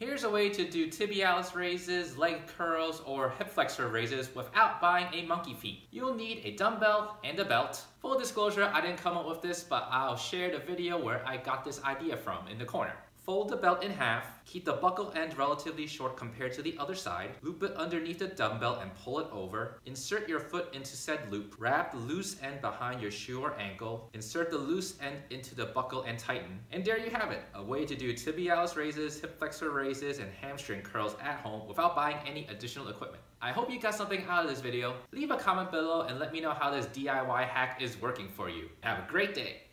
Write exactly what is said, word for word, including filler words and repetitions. Here's a way to do tibialis raises, leg curls, or hip flexor raises without buying a monkey feet. You'll need a dumbbell and a belt. Full disclosure, I didn't come up with this, but I'll share the video where I got this idea from in the corner. Fold the belt in half, keep the buckle end relatively short compared to the other side, loop it underneath the dumbbell and pull it over, insert your foot into said loop, wrap the loose end behind your shoe or ankle, insert the loose end into the buckle and tighten, and there you have it, a way to do tibialis raises, hip flexor raises, and hamstring curls at home without buying any additional equipment. I hope you got something out of this video. Leave a comment below and let me know how this D I Y hack is working for you. Have a great day!